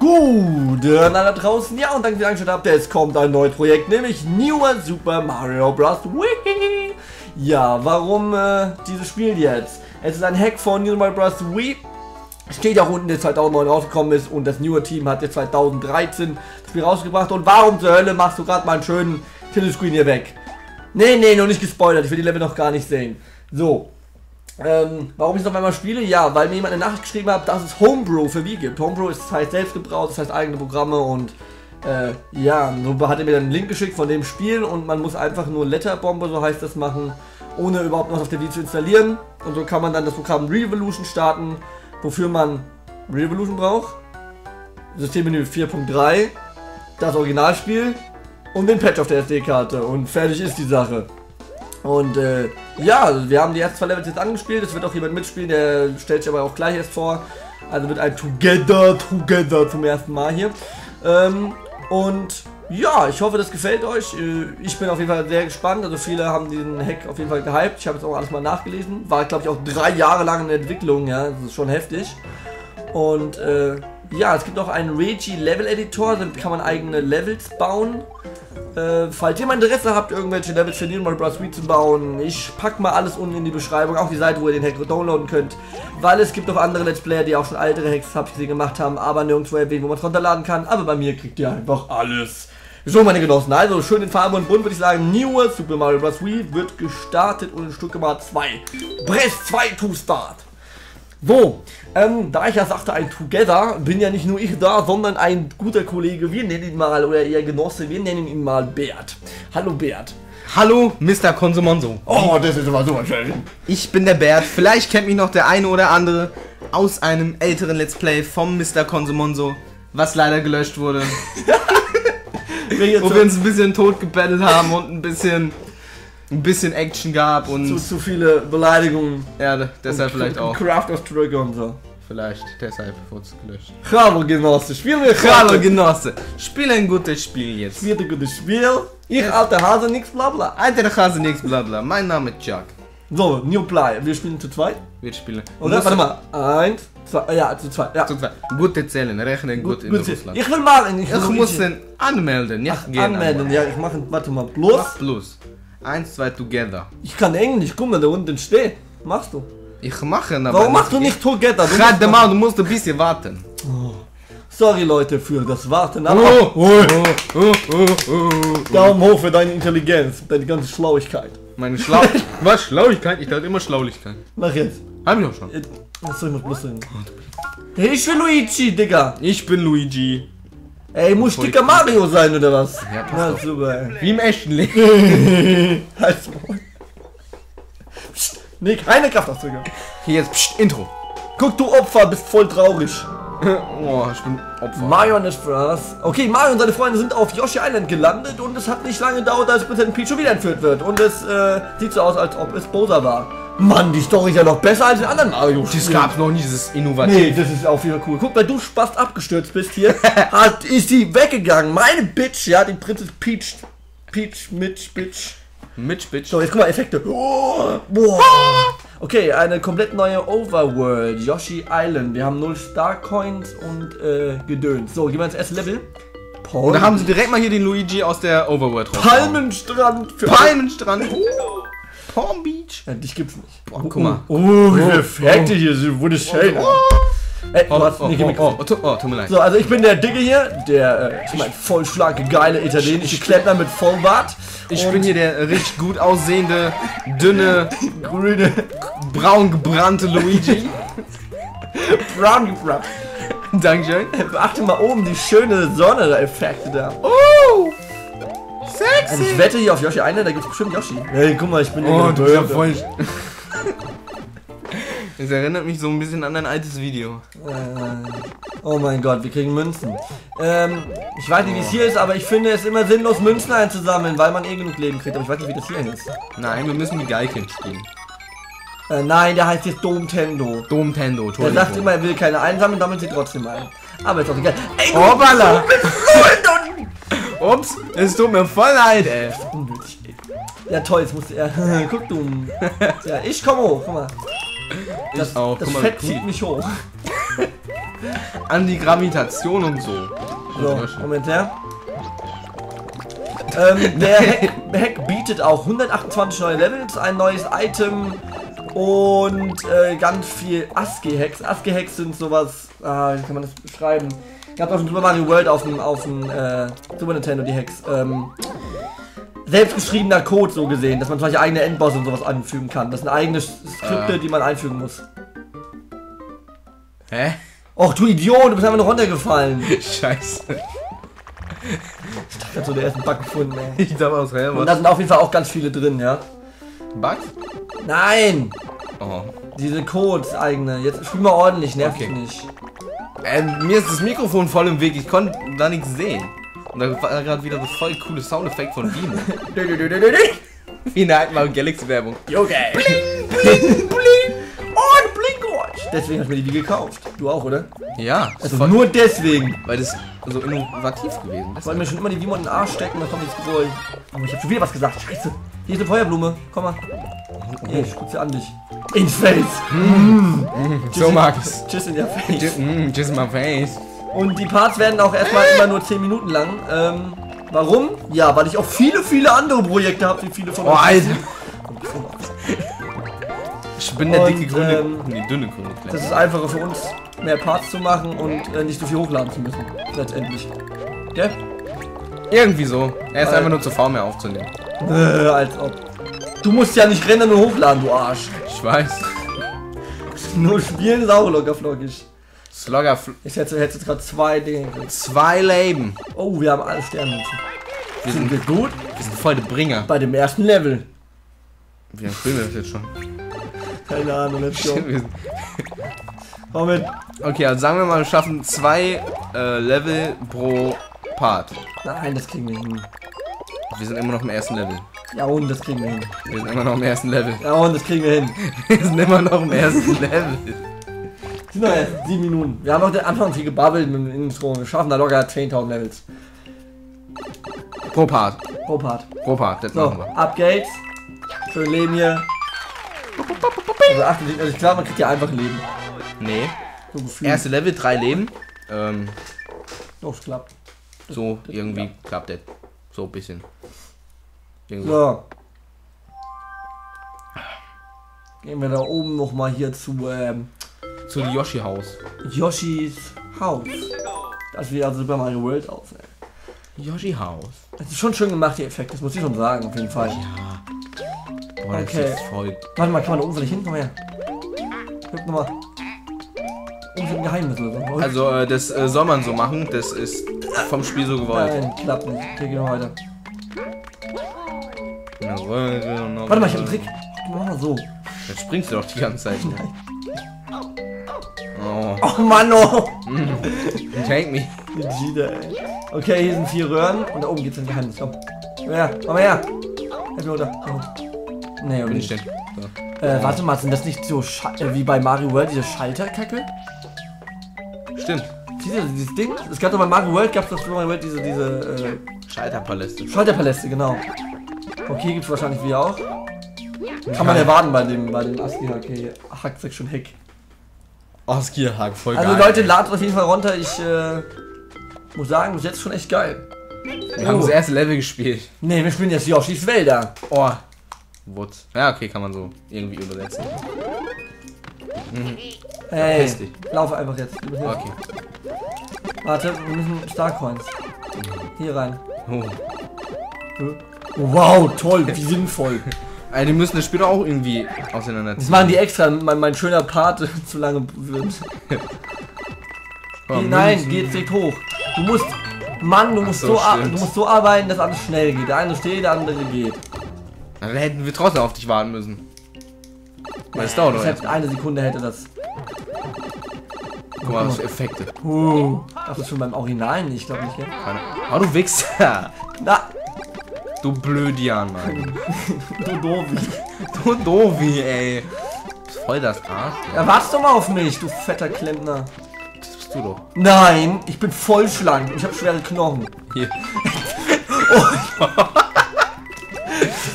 Guten alle draußen, ja, und danke für die Anschaltung. Es kommt ein neues Projekt, nämlich Newer Super Mario Bros. Wii. Ja, warum dieses Spiel jetzt? Es ist ein Hack von New Super Mario Bros. Wii. Steht auch unten, der 2009 rausgekommen ist, und das Newer Team hat jetzt 2013 das Spiel rausgebracht. Und warum zur Hölle machst du gerade meinen schönen Titelscreen hier weg? Nee, noch nicht gespoilert, ich will die Level noch gar nicht sehen. So. Warum ich es noch einmal spiele? Ja, weil mir jemand eine Nachricht geschrieben hat, dass es Homebrew für Wii gibt. Homebrew heißt selbstgebraut, das heißt eigene Programme, und ja, so hat er mir dann einen Link geschickt von dem Spiel, und man muss einfach nur Letterbombe, so heißt das, machen, ohne überhaupt noch auf der Wii zu installieren, und so kann man dann das Programm Revolution starten, wofür man Revolution braucht, Systemmenü 4.3, das Originalspiel und den Patch auf der SD-Karte, und fertig ist die Sache. Und ja, wir haben die ersten zwei Levels jetzt angespielt, es wird auch jemand mitspielen, der stellt sich aber auch gleich erst vor. Also wird ein Together zum ersten Mal hier. Und ja, ich hoffe, das gefällt euch. Ich bin auf jeden Fall sehr gespannt, also viele haben diesen Hack auf jeden Fall gehypt. Ich habe jetzt auch alles mal nachgelesen, war glaube ich auch 3 Jahre lang in der Entwicklung, ja, das ist schon heftig. Und ja, es gibt auch einen Regi-Level-Editor, dann kann man eigene Levels bauen. Falls ihr mal Interesse habt, irgendwelche Levels für New Super Mario Bros. Wii zu bauen, ich pack mal alles unten in die Beschreibung, auch die Seite, wo ihr den Hack downloaden könnt, weil es gibt auch andere Let's Player, die auch schon ältere Hacks, hab ich gesehen, gemacht haben, aber nirgendwo erwähnt, wo man es runterladen kann, aber bei mir kriegt ihr einfach alles. So, meine Genossen, also schön in Farbe und Bunt würde ich sagen, Newer Super Mario Bros. Wii wird gestartet und in Stück gemacht 2. Press 2 to start! So, da ich ja sagte, ein Together, bin ja nicht nur ich da, sondern ein guter Kollege, wir nennen ihn mal, oder eher Genosse, wir nennen ihn mal Bert. Hallo Bert. Hallo Mr. Konsomonso. Oh, das ist immer super schön. Ich bin der Bert, vielleicht kennt mich noch der eine oder andere aus einem älteren Let's Play vom Mr. Konsomonso, was leider gelöscht wurde. Wo wir uns ein bisschen tot gebettelt haben und ein bisschen Action gab und zu viele Beleidigungen. Ja, deshalb und vielleicht auch. Craft of Trigger und so. Vielleicht, deshalb wurde es gelöscht. Hallo Genosse, spiel ein gutes Spiel jetzt. Spiel ein gutes Spiel. Ich alter Hase nix blabla. Alter Hase nix blabla. Mein Name ist Chuck. So, New Play. Wir spielen zu zweit. Wir spielen. Oder? Warte mal. 1, 2, ja, zu zweit. Ja. Zu zweit. Gute Zählen, rechnen gut in Russland. Ich will mal in Ich muss den anmelden, ja. Anmelden, ja, ich mache, warte mal, plus. Mach plus. 1, 2, together. Ich kann Englisch, guck mal, da unten steht. Machst du? Ich mache, aber. Warum machst du nicht together? Halt den Maul, du musst ein bisschen warten. Oh. Sorry Leute für das Warten, aber. Daumen hoch für deine Intelligenz, deine ganze Schlauigkeit. Meine Schlauigkeit? Was? Schlauigkeit? Ich dachte immer Schlaulichkeit. Mach jetzt. Hab ich auch schon. Achso, ich muss bloß hin. Hey, ich bin Luigi, Digga. Ich bin Luigi. Ey, muss dicker Mario sein, oder was? Ja, passt. Na, super, ey. Wie im echten Leben. Halt's Maul. Psst, nee, keine Kraftausdrücke. Hier jetzt, psst, Intro. Guck, du Opfer, bist voll traurig. Oh, ich bin Opfer. Mario und Spaß. Okay, Mario und seine Freunde sind auf Yoshi Island gelandet und es hat nicht lange gedauert, als Präsident Peach schon wieder entführt wird. Und es sieht so aus, als ob es Bowser war. Mann, die Story ist ja noch besser als in anderen Mario. Das gab's noch nie, dieses Innovativ. Nee, das ist auch wieder cool. Guck, weil du Spast abgestürzt bist hier, ist die weggegangen. Meine Bitch, ja, die Prinzessin Peach. Mitch, Bitch. So, jetzt guck mal, Effekte. Oh, boah. Okay, eine komplett neue Overworld. Yoshi Island. Wir haben 0 Star Coins und Gedöns. So, gehen wir ins erste Level. Und da haben sie direkt mal hier den Luigi aus der Overworld raus. Palmenstrand. Palm Beach? Ja, dich gibt's nicht. Boah, guck mal. Oh, wie Effekte hier sind. Wurde schön. Tut mir leid. So, also ich bin der Dicke hier, der vollschlanke, geile italienische Klempner mit Vollbart. Ich bin hier der richtig gut aussehende, dünne, grüne, braun gebrannte Luigi. Braun gebrannt. Dankeschön. Beachte mal oben die schöne Sonne-Effekte da. Oh! Sexy! Und ich wette hier auf Yoshi Island, da gibt's bestimmt Yoshi. Hey, guck mal, ich bin der Döner. Das erinnert mich so ein bisschen an ein altes Video. Oh mein Gott, wir kriegen Münzen. Ich weiß nicht, wie es hier ist, aber ich finde es immer sinnlos, Münzen einzusammeln, weil man eh genug Leben kriegt. Aber ich weiß nicht, wie das hier ist. Nein, wir müssen die Geigen spielen. Nein, der heißt jetzt Domtendo, Entschuldigung. Der sagt immer, er will keine einsammeln, sammelt sie trotzdem ein. Aber ist auch egal. Ey, du, oh, Balla! Ups, es tut mir voll leid, ey. Unnötig, ey. Ja toll, jetzt musst du... Ja, guck du. Ja, ich komme hoch, guck mal. Das, auch. Das guck Fett mal, zieht mich hoch. An die Gravitation und so. So, Moment her. Der Hack bietet auch 128 neue Levels, ein neues Item und ganz viel ASCII-Hacks. ASCII-Hacks sind sowas, wie kann man das beschreiben? Gab es auf dem Super Mario World auf dem Super Nintendo die Hacks. Selbstgeschriebener Code so gesehen, dass man zum Beispiel eigene Endboss und sowas anfügen kann. Das sind eigene Skripte, die man einfügen muss. Hä? Och du Idiot, du bist einfach nur runtergefallen. Scheiße. Ich dachte, ich hab so den ersten Bug gefunden, ey. Ich dachte auch selber. Und da sind auf jeden Fall auch ganz viele drin, ja. Bugs? Nein! Oh. Diese Codes eigene. Jetzt spiel mal ordentlich, nervt okay. Nicht. Mir ist das Mikrofon voll im Weg, ich konnte da nichts sehen. Und da war gerade wieder das voll coole Soundeffekt von Vimod. Wie in der alten Mario Galaxy Werbung. Okay. Bling, bling, bling. Und Blinkwatch. Deswegen hab ich mir die Wii gekauft. Du auch, oder? Ja. Also nur deswegen. Weil das so innovativ gewesen ist. Wollen wir schon immer die Vimod in den Arsch stecken, dann kommt jetzt Geräusch. Aber ich hab schon wieder was gesagt. Scheiße. Hier ist eine Feuerblume. Komm mal. Ey, ich guck sie an dich. Ins Face. Mm. So mag ich's. Tschüss in der Face. Tschüss in my face. Und die Parts werden auch erstmal immer nur 10 Minuten lang. Warum? Ja, weil ich auch viele andere Projekte habe, wie viele von euch. Oh, Alter! Ich bin der dicke grüne, nee, dünne grüne. Das ist einfacher für uns, mehr Parts zu machen und nicht so viel hochladen zu müssen. Letztendlich. Gell? Irgendwie so. Er ist einfach nur zu faul, mehr aufzunehmen. Als ob. Du musst ja nicht rendern und hochladen, du Arsch. Ich weiß. Nur spielen ist auch lockerflockig. Ich hätte jetzt gerade 2 Dinge. 2 Leben. Oh, wir haben alle Sternmünzen. Sind wir gut? Wir sind voll der Bringer. Bei dem ersten Level. Wie lange spielen wir das jetzt schon? Keine Ahnung, let's go. Komm mit. Okay, also sagen wir mal, wir schaffen 2 Level pro Part. Nein, das kriegen wir hin. Wir sind immer noch im ersten Level. Ja, und das kriegen wir hin. Wir sind immer noch im ersten Level. Ja, und das kriegen wir hin. Wir sind immer noch im ersten Level. Sind noch erst 7 Minuten. Wir haben noch den Anfang viel gebabbelt mit dem Intro. Wir schaffen da locker 10.000 Levels. Pro Part. Pro Part. Pro Part, das so, machen wir. Ab geht's. Schön Leben hier. Also, ich glaube, man kriegt ja einfach Leben. Nee. So erste Level, 3 Leben. Doch, es klappt. So, das irgendwie klappt das. So ein bisschen. Irgendwie. So. Gehen wir da oben nochmal hier zu Yoshi-Haus. Yoshis Haus. Das sieht also Super Mario World aus, ey. Yoshi-Haus. Das ist schon schön gemacht, die Effekte, das muss ich schon sagen, auf jeden Fall. Ja. Boah, okay. Das ist voll... Warte mal, kann man da oben vielleicht hin? Komm her. Guck nochmal. Irgendein Geheimnis oder so. Also, das soll man so machen, das ist vom Spiel so gewollt. Nein, klappt nicht. Hier gehen wir weiter. Warte mal, ich hab einen Trick. Mach mal so. Jetzt springst du doch die ganze Zeit. Nein. Oh. Oh Mann, oh! Take me. Okay, hier sind 4 Röhren und da oben geht's in Geheimnis. Komm. Komm her! Happy runter. Oh. Nee, okay. So. Warte mal, sind das nicht so wie bei Mario World, diese Schalterkacke? Stimmt. Dieses Ding? Es gab doch bei Mario World, gab's das bei Mario World diese Schalterpaläste. Schalterpaläste, genau. Okay, gibt's wahrscheinlich wie auch. Kann man erwarten bei dem ASCII-Hack hier. Hack sag schon Heck. ASCII-Hack, voll geil. Also Leute, ladet auf jeden Fall runter. Ich muss sagen, bis jetzt schon echt geil. Wir haben das erste Level gespielt. Ne, wir spielen jetzt Yoshis Wälder. Oh. Wutz. Ja, okay, kann man so irgendwie übersetzen. Mhm. Ey, lauf einfach jetzt. Okay. Warte, wir müssen Starcoins. Hier rein. Oh. Wow, toll, wie sinnvoll. Also die müssen das Spiel doch auch irgendwie auseinanderziehen. Das machen die extra, mein schöner Part zu lange wird. Oh, nein, geh jetzt direkt hoch. Du musst, Mann, du musst so arbeiten, dass alles schnell geht. Der eine steht, der andere geht. Na, dann hätten wir trotzdem auf dich warten müssen. Weil es dauert, selbst eine Sekunde hätte das. Guck mal, was für Effekte. Das ist schon beim Originalen, ich glaube nicht, gell? Oh, du Wichser. Na. Du Blödian, Mann. Du Dovi, ey. Voll das Arsch. Ja, wartest doch mal auf mich, du fetter Klempner. Das bist du doch. Nein, ich bin voll schlank. Ich hab schwere Knochen. Hier.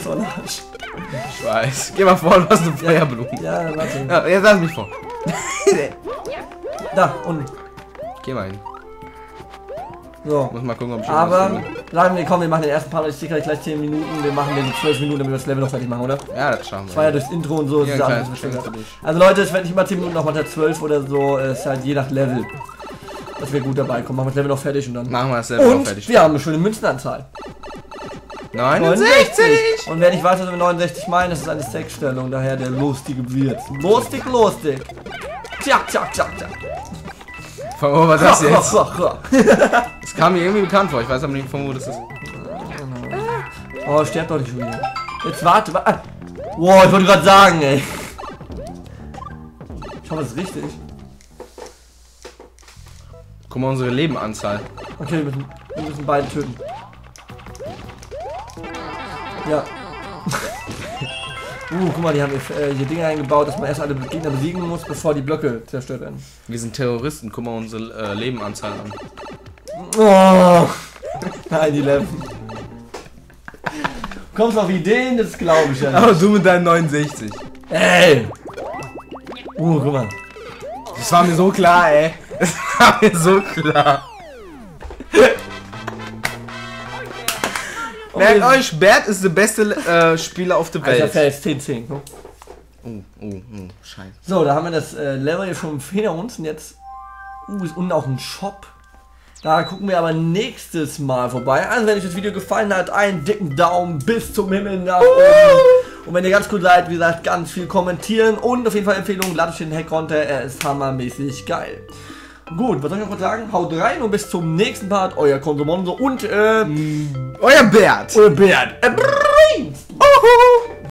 So ein Arsch. Ich weiß. Geh mal vor, du hast eine Feuerblume. Ja, warte. Ja, jetzt lass mich vor. Da, unten. Geh mal hin. So. Muss mal gucken, ob ich aber, bleiben wir, komm, wir machen den ersten Part, ich sehe gleich 10 Minuten, wir machen den 12 Minuten, damit wir das Level noch fertig machen, oder? Ja, das schauen wir. Das war ja durchs Intro und so. Ja, klar, also Leute, es wird nicht mal 10 Minuten, noch mal 12 oder so, ist halt je nach Level. Dass wir gut dabei kommen, machen wir das Level noch fertig und dann... Machen wir das Level noch fertig. Wir haben eine schöne Münzenanzahl. 69! Und wer nicht weiß, was wir 69 meinen, das ist eine Sexstellung, daher der lustige Wirt. Lustig, lustig. Tja, tja, tja, tja. Von wo war das jetzt? Das kam mir irgendwie bekannt vor, ich weiß aber nicht, von wo das ist. Oh, stirbt doch nicht schon wieder. Jetzt warte, warte. Wow, ich wollte gerade sagen, ey. Ich hoffe, das ist richtig. Guck mal, unsere Lebenanzahl. Okay, wir müssen beide töten. Ja. Guck mal, die haben hier Dinge eingebaut, dass man erst alle Gegner besiegen muss, bevor die Blöcke zerstört werden. Wir sind Terroristen, guck mal unsere Lebenanzahl an. Oh! Nein, die Level. Kommst du auf Ideen? Das glaube ich ja nicht. Aber du mit deinen 69. Ey! Guck mal. Das war mir so klar, ey. Das war mir so klar. Merkt euch, Bert ist der beste Spieler auf der Welt. Also, das ist 10-10. Ne? Oh, scheiße. So, da haben wir das Level hier schon hinter uns und jetzt ist unten auch ein Shop. Da gucken wir aber nächstes Mal vorbei. Also, wenn euch das Video gefallen hat, einen dicken Daumen bis zum Himmel nach oben. Und wenn ihr ganz cool seid, wie gesagt, ganz viel kommentieren und auf jeden Fall Empfehlungen, ladet euch den Hack runter, er ist hammermäßig geil. Gut, was soll ich noch kurz sagen? Haut rein und bis zum nächsten Part. Euer Konsomonso und euer Bert.